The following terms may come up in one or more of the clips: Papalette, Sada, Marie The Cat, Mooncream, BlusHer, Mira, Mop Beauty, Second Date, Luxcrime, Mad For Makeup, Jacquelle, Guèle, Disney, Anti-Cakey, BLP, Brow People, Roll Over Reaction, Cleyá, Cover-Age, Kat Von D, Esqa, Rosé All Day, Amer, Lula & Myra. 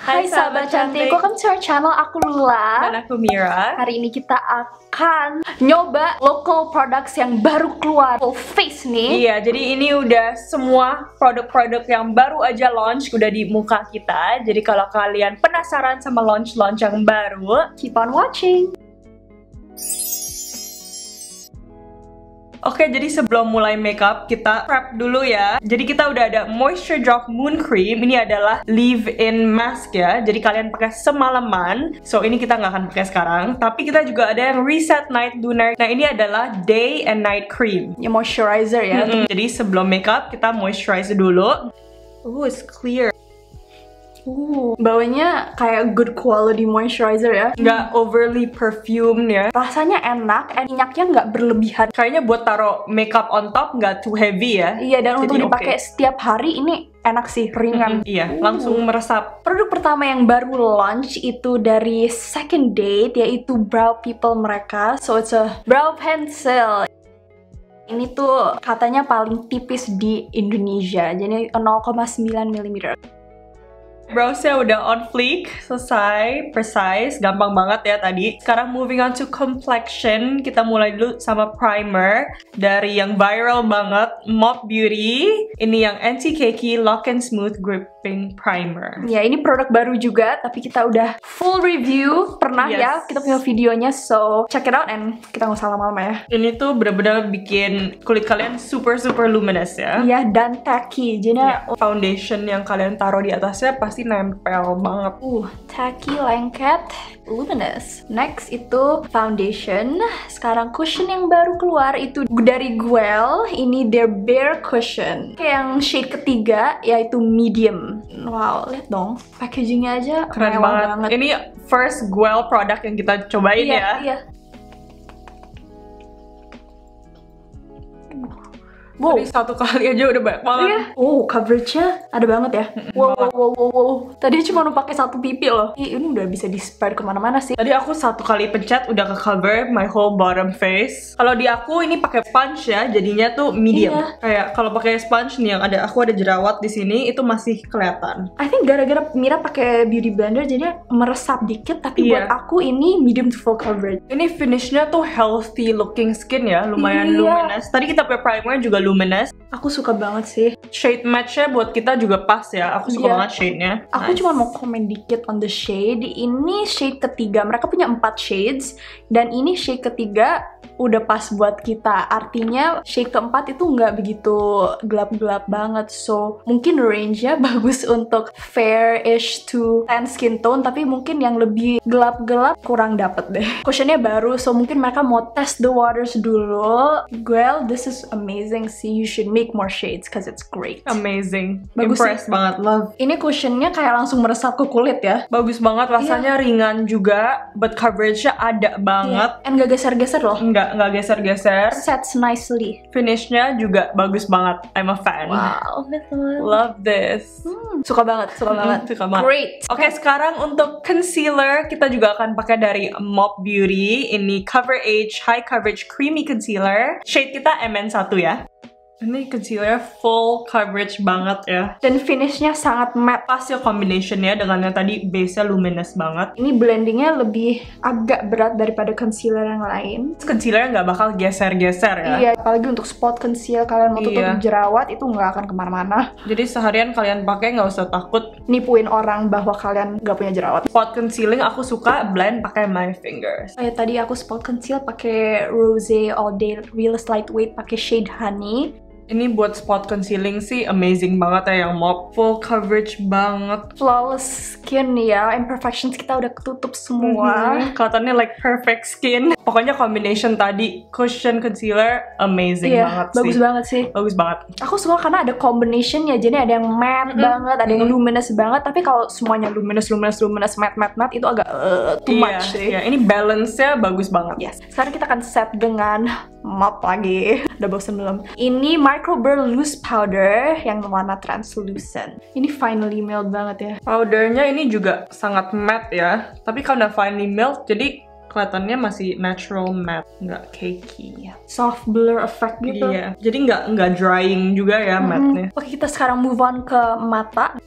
Hai sahabat cantik, welcome to our channel. Aku Lula dan aku Mira. Hari ini kita akan nyoba local products yang baru keluar, full face nih. Iya, jadi ini udah semua produk-produk yang baru aja launch udah di muka kita. Jadi kalau kalian penasaran sama launch-launch yang baru, keep on watching. Oke, jadi sebelum mulai makeup, kita prep dulu ya. Jadi kita udah ada Moisture Drop Moon Cream. Ini adalah leave-in mask ya. Jadi kalian pakai semalaman. So, ini kita nggak akan pakai sekarang. Tapi kita juga ada yang Reset Night Lunar. Nah, ini adalah Day and Night Cream. Ya, moisturizer ya. Jadi sebelum makeup, kita moisturizer dulu. Ooh, it's clear. Baunya kayak good quality moisturizer ya. Nggak overly perfume ya. Rasanya enak, and minyaknya nggak berlebihan. Kayaknya buat taruh makeup on top nggak too heavy ya. Iya, dan jadi untuk dipakai setiap hari ini enak sih, ringan. Iya, langsung meresap. Produk pertama yang baru launch itu dari Second Date, yaitu Brow People mereka. So it's a brow pencil. Ini tuh katanya paling tipis di Indonesia. Jadi 0,9 mm. Browsnya udah on fleek, selesai, precise, gampang banget ya tadi. Sekarang moving on to complexion, kita mulai dulu sama primer dari yang viral banget, Mop Beauty. Ini yang anti-cakey lock and smooth gripping primer. Ya, ini produk baru juga, tapi kita udah full review pernah ya, kita punya videonya, so check it out and kita nggak usah lama-lama ya. Ini tuh bener-bener bikin kulit kalian super luminous ya. Iya, dan tacky, jadi foundation yang kalian taruh di atasnya pasti nempel banget. Tacky, lengket, luminous. Next itu foundation. Sekarang cushion yang baru keluar itu dari Guèle. Ini their bare cushion. Kayak yang shade ketiga yaitu medium. Wow, lihat dong packagingnya aja keren banget. Ini first Guèle product yang kita cobain ya. Iya. Wow. Tadi satu kali aja udah banyak banget. Iya. Oh, coveragenya ada banget ya. Wow. Tadi cuma pakai satu pipi loh. Ini udah bisa di spread kemana-mana sih. Tadi aku satu kali pencet udah ke cover my whole bottom face. Kalau di aku ini pakai sponge ya, jadinya tuh medium. Iya. Kayak kalau pakai sponge nih yang ada aku ada jerawat di sini itu masih kelihatan. I think gara-gara Mira pakai beauty blender jadi meresap dikit, tapi buat aku ini medium to full coverage. Ini finishnya tuh healthy looking skin ya, lumayan luminous. Tadi kita pakai primer juga luminous. Aku suka banget sih. Shade matchnya buat kita juga pas ya. Aku suka banget shade-nya. Aku cuma mau komen dikit on the shade. Ini shade ketiga. Mereka punya 4 shades. Dan ini shade ketiga udah pas buat kita. Artinya shade keempat itu nggak begitu gelap-gelap banget. So, mungkin range-nya bagus untuk fair-ish to tan skin tone. Tapi mungkin yang lebih gelap-gelap kurang dapet deh. Cushionnya baru. So, mungkin mereka mau test the waters dulu. Guèle, this is amazing sih. You should make more shades because it's great. Amazing. Bagus, impressed banget, love. Ini cushionnya kayak langsung meresap ke kulit ya. Bagus banget, rasanya ringan juga, but coveragenya ada banget. And nggak geser-geser loh. Nggak geser-geser. Sets nicely. Finishnya juga bagus banget. I'm a fan. Wow, betul. Love this. Suka banget, suka banget. Suka banget. Great. Oke, sekarang untuk concealer kita juga akan pakai dari Mop Beauty. Ini Cover Age High Coverage Creamy Concealer. Shade kita MN1 ya. Ini concealer full coverage banget ya. Dan finishnya sangat matte. Pas ya combinationnya dengan yang tadi base-nya luminous banget. Ini blendingnya lebih agak berat daripada concealer yang lain. Concealer nggak bakal geser-geser ya. Iya, apalagi untuk spot conceal kalian mau tutup jerawat itu nggak akan kemana-mana. Jadi seharian kalian pakai nggak usah takut nipuin orang bahwa kalian nggak punya jerawat. Spot concealing aku suka blend pakai my fingers. Kayak tadi aku spot conceal pakai Rosé All Day Realist Lightweight pakai shade Honey. Ini buat spot concealing sih amazing banget ya yang Mop. Full coverage banget. Flawless skin ya, imperfections kita udah ketutup semua. Kelihatannya like perfect skin. Pokoknya combination tadi, cushion, concealer, amazing banget sih. Bagus banget sih. Bagus banget. Aku suka karena ada combinationnya, jadi ada yang matte banget, ada yang luminous banget. Tapi kalau semuanya luminous, matte, itu agak too much sih. Iya, ini balance-nya bagus banget. Yes. Sekarang kita akan set dengan Mop lagi. Udah bosen belum? Ini Micro Burr Loose Powder yang warna translucent. Ini finely melt banget ya. Powdernya ini juga sangat matte ya. Tapi karena finely melt, jadi kelihatannya masih natural matte, nggak cakey, soft blur effect gitu. Iya, jadi nggak drying juga ya matte-nya. Oke, kita sekarang move on ke mata.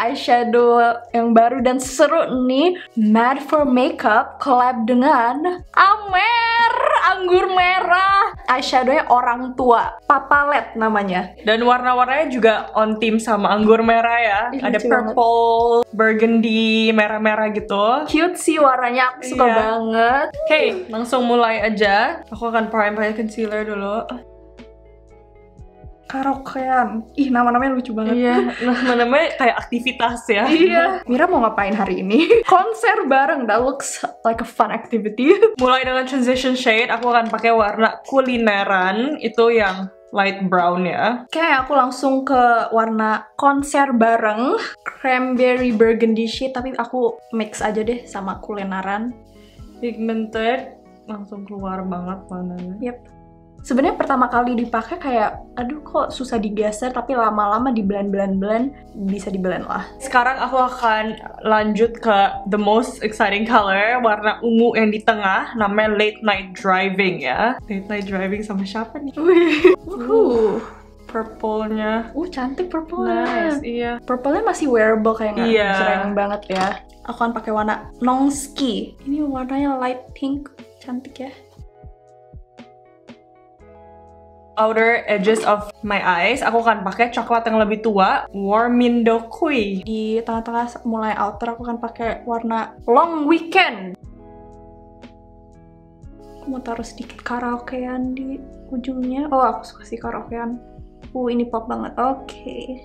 Eyeshadow yang baru dan seru nih, Mad For Makeup collab dengan Amer anggur merah. Eyeshadownya orang tua, papalet namanya. Dan warna-warnanya juga on theme sama anggur merah ya. Ada purple, burgundy, merah-merah gitu. Cute sih warnanya, aku suka banget. Oke, langsung mulai aja. Aku akan pakai concealer dulu. Karaokean, ih nama-namanya lucu banget. Iya, nama-namanya kayak aktivitas ya. Iya. Mira mau ngapain hari ini? Konser bareng, that looks like a fun activity. Mulai dengan transition shade, aku akan pakai warna kulineran, itu yang light brown ya. Oke, aku langsung ke warna konser bareng, cranberry burgundy shade, tapi aku mix aja deh sama kulineran. Pigmented, langsung keluar banget warnanya. Yep. Sebenarnya pertama kali dipakai kayak, aduh kok susah digeser, tapi lama-lama diblend, bisa diblend lah. Sekarang aku akan lanjut ke the most exciting color, warna ungu yang di tengah, namanya Late Night Driving ya. Late Night Driving sama siapa nih? Purple-nya. Cantik purple-nya. Nice, iya. Purple-nya masih wearable kayak cereng banget ya. Aku akan pakai warna Nongski. Ini warnanya light pink, cantik ya. Outer edges of my eyes, aku akan pakai coklat yang lebih tua, Warmindo Kui. Di tengah-tengah mulai outer, aku akan pakai warna Long Weekend. Aku mau taruh sedikit karaokean di ujungnya. Oh, aku suka sih karaokean. Ini pop banget. Oke.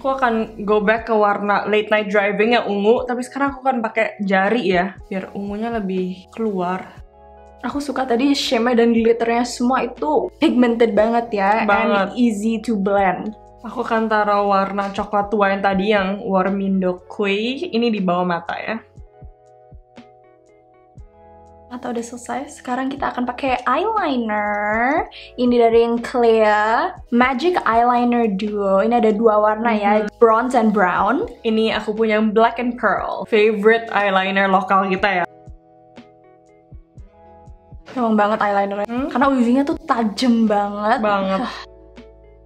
Aku akan go back ke warna Late Night Driving yang ungu, tapi sekarang aku akan pakai jari ya, biar ungunya lebih keluar. Aku suka tadi shimmer dan glitternya semua itu pigmented banget ya, and easy to blend. Aku akan taruh warna coklat tua yang tadi, yang Warmindo Kui, ini di bawah mata ya. Mata udah selesai, sekarang kita akan pakai eyeliner. Ini dari yang Cleyá, Magic Eyeliner Duo. Ini ada dua warna ya, bronze and brown. Ini aku punya yang black and pearl, favorite eyeliner lokal kita ya. Emang banget eyelinernya, karena ujungnya tuh tajam banget.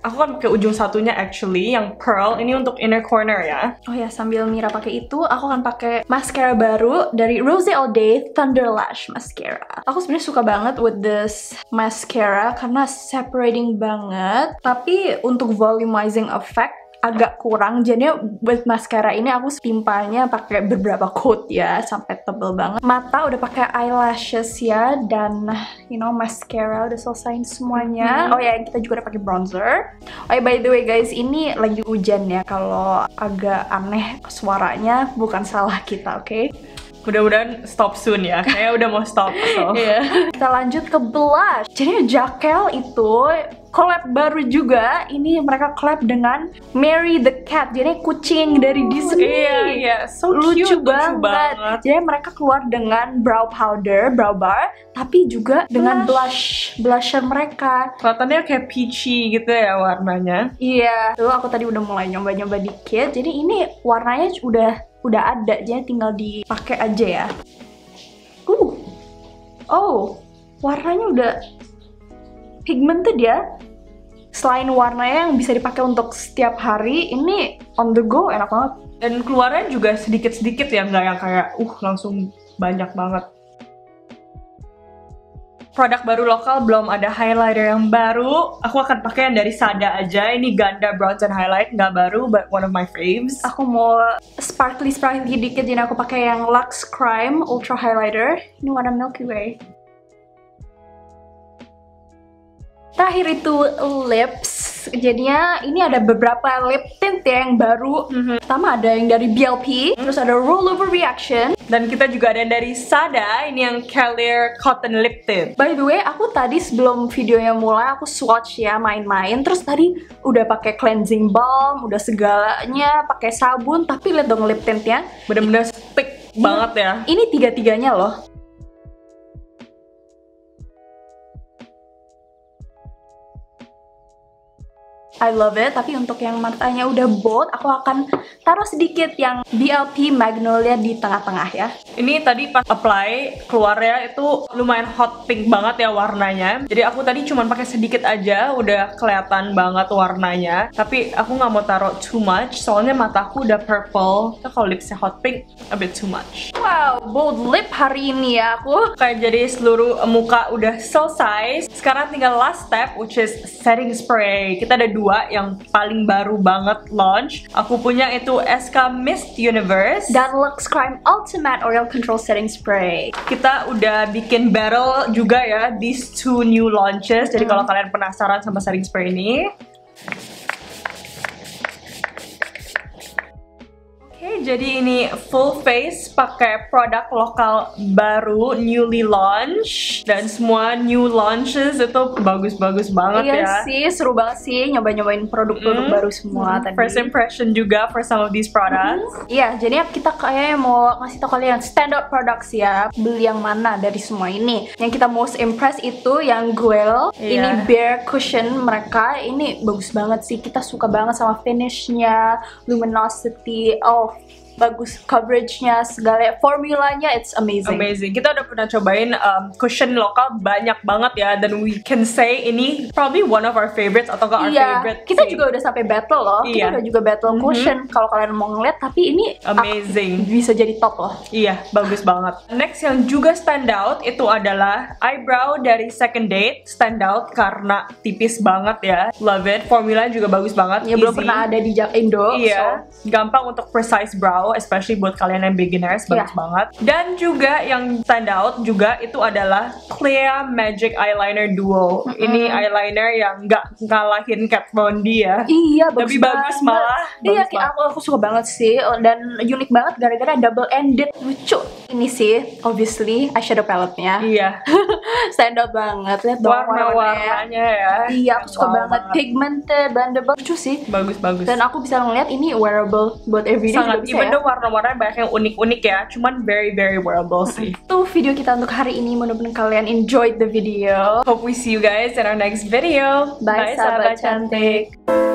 Aku kan pakai ujung satunya actually, yang pearl, ini untuk inner corner ya. Oh ya, sambil Mira pakai itu, aku akan pakai mascara baru dari Rosé All Day, Thunder Lash Mascara. Aku sebenarnya suka banget with this mascara karena separating banget, tapi untuk volumizing effect agak kurang. Jadinya buat mascara ini aku timpanya pakai beberapa coat ya, sampai tebel banget. Mata udah pakai eyelashes ya, dan you know mascara udah selesain semuanya. Oh ya, kita juga udah pakai bronzer. Oh ya, by the way guys, ini lagi hujan ya. Kalau agak aneh suaranya, bukan salah kita, oke? Mudah-mudahan stop soon ya, kayaknya udah mau stop. Kita lanjut ke blush. Jadi Jacquelle itu collab baru juga. Ini mereka collab dengan Marie The Cat, jadi kucing dari Disney. So lucu banget. Jadi mereka keluar dengan brow powder, brow bar, tapi juga dengan blusher mereka. Kelihatannya kayak peachy gitu ya warnanya. Iya, tuh aku tadi udah mulai nyoba-nyoba dikit. Jadi ini warnanya udah ada, jadi tinggal dipakai aja ya. Warnanya udah pigmented ya. Selain warnanya yang bisa dipakai untuk setiap hari, ini on the go, enak banget. Dan keluarnya juga sedikit-sedikit ya, nggak yang kayak langsung banyak banget. Produk baru lokal, belum ada highlighter yang baru. Aku akan pakai yang dari Sada aja. Ini Ganda Bronze and Highlight, nggak baru, but one of my faves. Aku mau sparkly dikit, jadi aku pakai yang Luxcrime Ultra Highlighter. Ini warna Milky Way. Terakhir itu lips. Jadinya ini ada beberapa lip tint ya yang baru. Pertama ada yang dari BLP, terus ada Roll Over Reaction. Dan kita juga ada yang dari Sada, ini yang Clear Cotton Lip Tint. By the way, aku tadi sebelum videonya mulai, aku swatch ya, main-main. Terus tadi udah pakai cleansing balm, udah segalanya, pakai sabun. Tapi lihat dong lip tintnya, bener-bener thick banget ya. Ini tiga-tiganya loh. I love it. Tapi untuk yang matanya udah bold, aku akan taruh sedikit yang BLP Magnolia di tengah-tengah ya. Ini tadi pas apply, keluarnya itu lumayan hot pink banget ya warnanya. Jadi aku tadi cuma pakai sedikit aja, udah kelihatan banget warnanya. Tapi aku nggak mau taruh too much, soalnya mataku udah purple. Nah, kalau lipsnya hot pink, a bit too much. Wow, bold lip hari ini ya aku. Kayak jadi seluruh muka udah selesai. Sekarang tinggal last step, which is setting spray. Kita ada dua yang paling baru banget launch. Aku punya itu Esqa Mist Universe dan Luxcrime Ultimate Oil Control Setting Spray. Kita udah bikin barrel juga ya, these two new launches. Jadi kalau kalian penasaran sama setting spray ini, jadi ini full face pakai produk lokal baru, newly launch. Dan semua new launches itu bagus-bagus banget ya. Iya sih, seru banget sih nyoba-nyobain produk-produk baru semua tadi. First impression juga for some of these products. Iya, jadi kita kayaknya mau ngasih tau kalian standout products ya. Beli yang mana dari semua ini? Yang kita most impressed itu yang Guèle. Ini Bare Cushion mereka. Ini bagus banget sih, kita suka banget sama finishnya, luminosity, oh bagus coveragenya, segala formulanya, it's amazing. Kita udah pernah cobain cushion lokal banyak banget ya, dan we can say ini probably one of our favorites atau gak our favorite. Kita juga udah sampai battle loh. Kita udah juga battle cushion kalau kalian mau ngeliat, tapi ini amazing, bisa jadi top loh. Iya, bagus banget. Next yang juga stand out itu adalah eyebrow dari Second Date. Stand out karena tipis banget ya. Love it. Formula juga bagus banget. Ya, belum pernah ada di Indo. Iya. So, gampang untuk precise brow, especially buat kalian yang beginners, bagus banget. Dan juga yang stand out juga itu adalah Cleyá Magic Eyeliner Duo. Ini eyeliner yang nggak ngalahin Kat Von D ya. Iya, bagus. Lebih bagus malah. Iya, aku suka banget sih, dan unik banget gara-gara double ended, lucu. Ini sih, obviously eyeshadow palette-nya. Iya. Stand out banget, lihat warna-warnanya ya. Iya, aku suka banget. Pigmented, blendable, lucu sih. Bagus-bagus. Dan aku bisa ngeliat ini wearable buat everyday. Sangat even though warna-warnanya banyak yang unik-unik ya, cuman very wearable sih. Itu video kita untuk hari ini, mudah-mudahan kalian enjoyed the video. Hope we see you guys in our next video. Bye sahabat cantik.